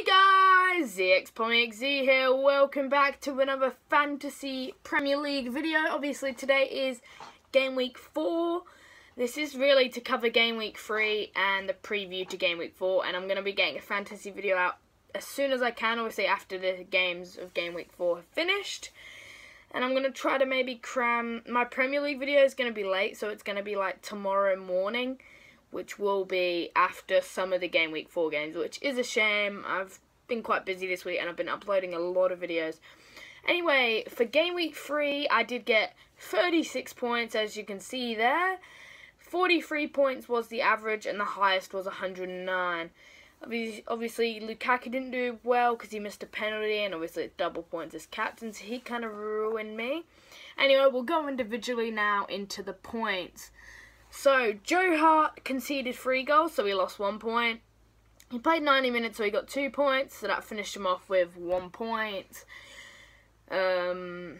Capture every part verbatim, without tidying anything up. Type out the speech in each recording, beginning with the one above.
Hey guys, Z X Pom My X Z here. Welcome back to another Fantasy Premier League video. Obviously today is game week four. This is really to cover game week three and the preview to game week four, and I'm going to be getting a fantasy video out as soon as I can, obviously after the games of game week four have finished. And I'm going to try to maybe cram, my Premier League video is going to be late, so it's going to be like tomorrow morning, which will be after some of the game week four games, which is a shame. I've been quite busy this week and I've been uploading a lot of videos. Anyway, for game week three, I did get thirty-six points, as you can see there. forty-three points was the average and the highest was one hundred and nine. Obviously, Lukaku didn't do well because he missed a penalty, and obviously it's double points as captain, so he kind of ruined me. Anyway, we'll go individually now into the points. So, Joe Hart conceded three goals, so he lost one point. He played ninety minutes, so he got two points, so that finished him off with one point. Um,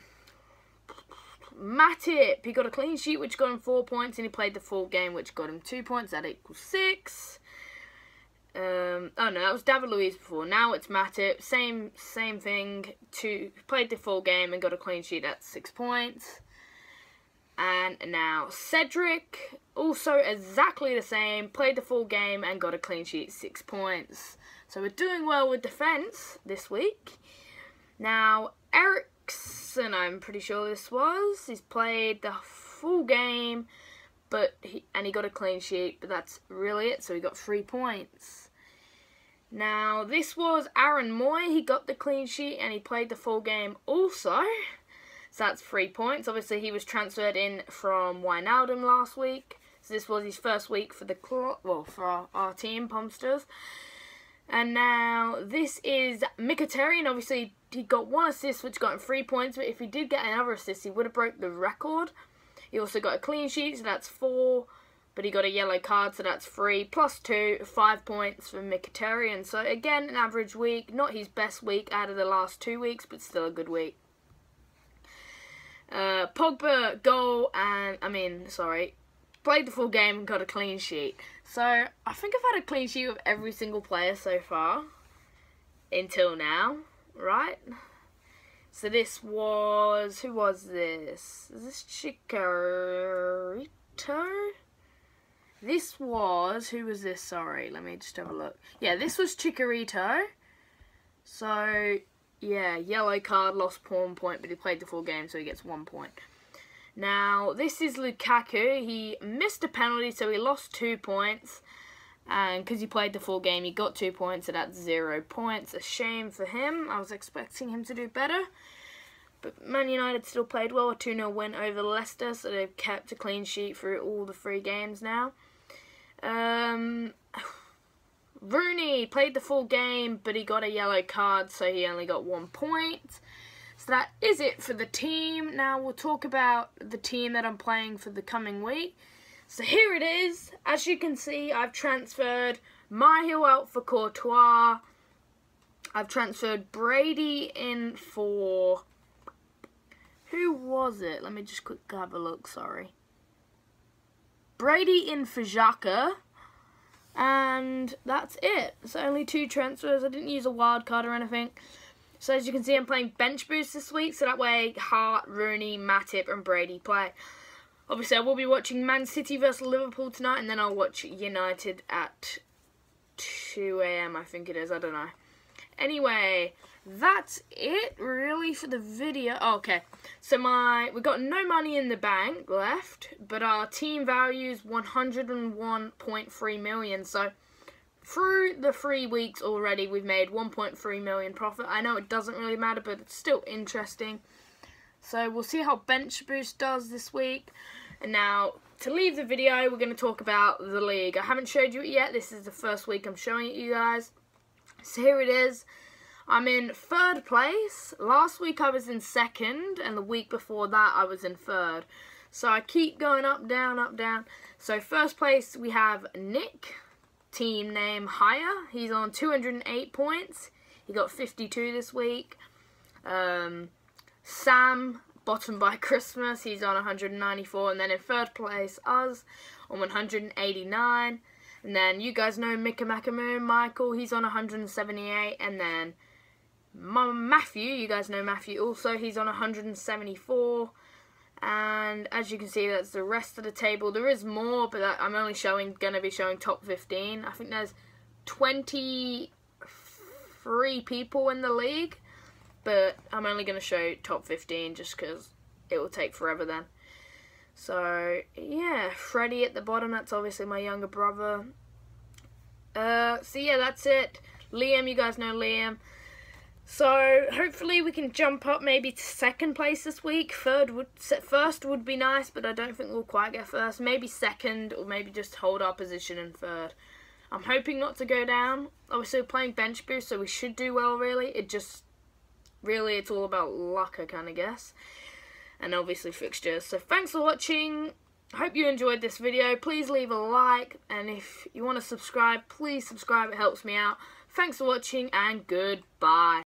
Matip, he got a clean sheet, which got him four points, and he played the full game, which got him two points. That equals six. Um, oh, no, that was David Luiz before. Now it's Matip. Same same thing. Two, played the full game and got a clean sheet. That's six points. And now Cedric, also exactly the same, played the full game and got a clean sheet, six points. So we're doing well with defence this week. Now Eriksen, I'm pretty sure this was, he's played the full game, but he, and he got a clean sheet, but that's really it, so he got three points. Now this was Aaron Moy, he got the clean sheet and he played the full game also. So that's three points. Obviously, he was transferred in from Wijnaldum last week. So this was his first week for the club, well, for our, our team, Pomsters. And now this is Mkhitaryan. Obviously, he got one assist, which got him three points. But if he did get another assist, he would have broke the record. He also got a clean sheet, so that's four. But he got a yellow card, so that's three. Plus two, five points for Mkhitaryan. So again, an average week. Not his best week out of the last two weeks, but still a good week. Uh, Pogba, goal, and, I mean, sorry, played the full game and got a clean sheet. So, I think I've had a clean sheet with every single player so far, until now, right? So this was, who was this? Is this Chicharito? This was, who was this? Sorry, let me just have a look. Yeah, this was Chicharito. So, yeah, yellow card, lost one point, but he played the full game, so he gets one point. Now, this is Lukaku. He missed a penalty, so he lost two points. And because he played the full game, he got two points, so that's zero points. A shame for him. I was expecting him to do better. But Man United still played well. A two nil win over Leicester, so they've kept a clean sheet through all the three games now. Um... Rooney played the full game, but he got a yellow card, so he only got one point. So that is it for the team. Now we'll talk about the team that I'm playing for the coming week. So here it is. As you can see, I've transferred Mahrez out for Courtois. I've transferred Brady in for... Who was it? Let me just quickly have a look, sorry. Brady in for Xhaka. And that's it. It's only two transfers. I didn't use a wild card or anything. So as you can see, I'm playing bench boost this week. So that way, Hart, Rooney, Matip and Brady play. Obviously, I will be watching Man City versus Liverpool tonight. And then I'll watch United at two A M, I think it is. I don't know. Anyway, that's it, really, for the video. Oh, okay, so my we got no money in the bank left, but our team value is one hundred and one point three million. So through the three weeks already, we've made one point three million profit. I know it doesn't really matter, but it's still interesting. So we'll see how bench boost does this week. And now, to leave the video, we're going to talk about the league. I haven't showed you it yet. This is the first week I'm showing it you guys. So here it is. I'm in third place. Last week I was in second, and the week before that I was in third. So I keep going up, down, up, down. So first place we have Nick, team name higher. He's on two hundred and eight points. He got fifty-two this week. Um, Sam, bottom by Christmas. He's on one hundred and ninety-four. And then in third place, us on one hundred and eighty-nine. And then you guys know Mika Makamoo, Michael, he's on one hundred seventy-eight. And then Matthew, you guys know Matthew also, he's on one hundred seventy-four. And as you can see, that's the rest of the table. There is more, but I'm only showing, going to be showing top fifteen. I think there's twenty-three people in the league, but I'm only going to show top fifteen just because it will take forever then. So, yeah, Freddie at the bottom, that's obviously my younger brother. Uh, so, yeah, that's it. Liam, you guys know Liam. So, hopefully we can jump up maybe to second place this week. Third would, first would be nice, but I don't think we'll quite get first. Maybe second, or maybe just hold our position in third. I'm hoping not to go down. Obviously, we're playing bench boost, so we should do well, really. It just, really, it's all about luck, I kind of guess. And obviously fixtures. So, thanks for watching. I hope you enjoyed this video. Please leave a like. And if you want to subscribe, please subscribe. It helps me out. Thanks for watching, and goodbye.